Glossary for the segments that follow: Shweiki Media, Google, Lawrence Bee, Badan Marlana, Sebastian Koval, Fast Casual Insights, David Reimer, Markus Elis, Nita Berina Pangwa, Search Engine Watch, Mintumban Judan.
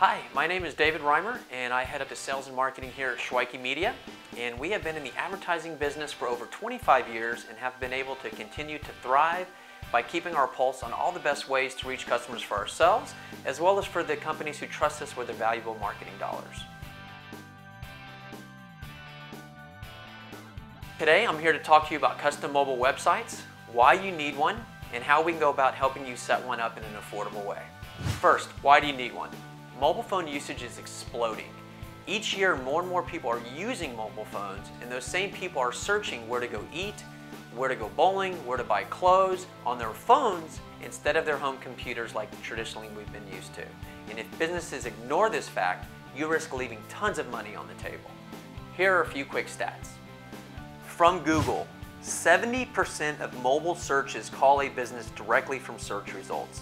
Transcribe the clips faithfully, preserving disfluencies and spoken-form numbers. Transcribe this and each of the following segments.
Hi, my name is David Reimer and I head up the sales and marketing here at Shweiki Media, and we have been in the advertising business for over twenty-five years and have been able to continue to thrive by keeping our pulse on all the best ways to reach customers for ourselves as well as for the companies who trust us with their valuable marketing dollars. Today I'm here to talk to you about custom mobile websites, why you need one, and how we can go about helping you set one up in an affordable way. First, why do you need one? Mobile phone usage is exploding. Each year more and more people are using mobile phones, and those same people are searching where to go eat, where to go bowling, where to buy clothes on their phones instead of their home computers like traditionally we've been used to. And if businesses ignore this fact, you risk leaving tons of money on the table. Here are a few quick stats. From Google, seventy percent of mobile searches call a business directly from search results.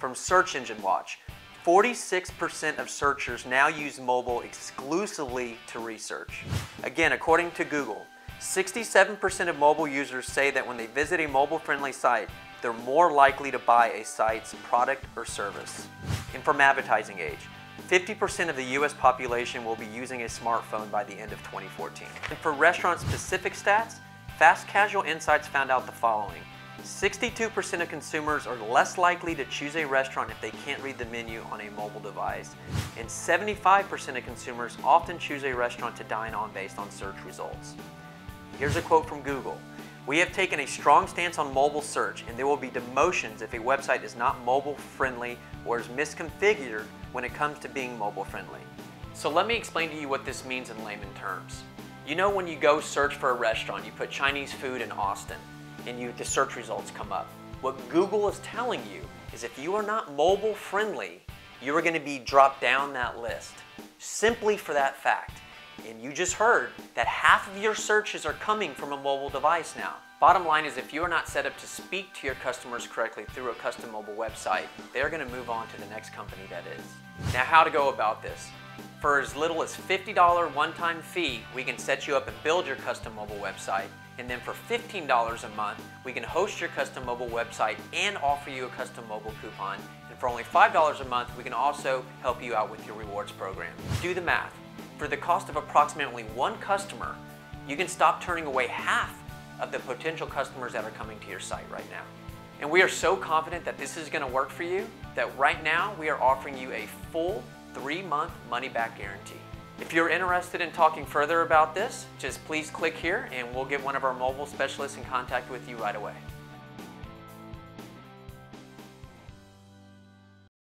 From Search Engine Watch, forty-six percent of searchers now use mobile exclusively to research. Again, according to Google, sixty-seven percent of mobile users say that when they visit a mobile-friendly site, they're more likely to buy a site's product or service. And from Advertising Age, fifty percent of the U S population will be using a smartphone by the end of twenty fourteen. And for restaurant-specific stats, Fast Casual Insights found out the following. sixty-two percent of consumers are less likely to choose a restaurant if they can't read the menu on a mobile device. And seventy-five percent of consumers often choose a restaurant to dine on based on search results. Here's a quote from Google. "We have taken a strong stance on mobile search, and there will be demotions if a website is not mobile friendly or is misconfigured when it comes to being mobile friendly." So let me explain to you what this means in layman terms. You know, when you go search for a restaurant, you put Chinese food in Austin and you, the search results come up. What Google is telling you is if you are not mobile friendly, you are going to be dropped down that list simply for that fact. And you just heard that half of your searches are coming from a mobile device now. Bottom line is, if you are not set up to speak to your customers correctly through a custom mobile website, they're going to move on to the next company that is. Now, how to go about this. For as little as fifty dollars one-time fee, we can set you up and build your custom mobile website. And then for fifteen dollars a month, we can host your custom mobile website and offer you a custom mobile coupon. And for only five dollars a month, we can also help you out with your rewards program. Do the math. For the cost of approximately one customer, you can stop turning away half of the potential customers that are coming to your site right now. And we are so confident that this is going to work for you that right now we are offering you a full three-month money-back guarantee. If you're interested in talking further about this, just please click here and we'll get one of our mobile specialists in contact with you right away.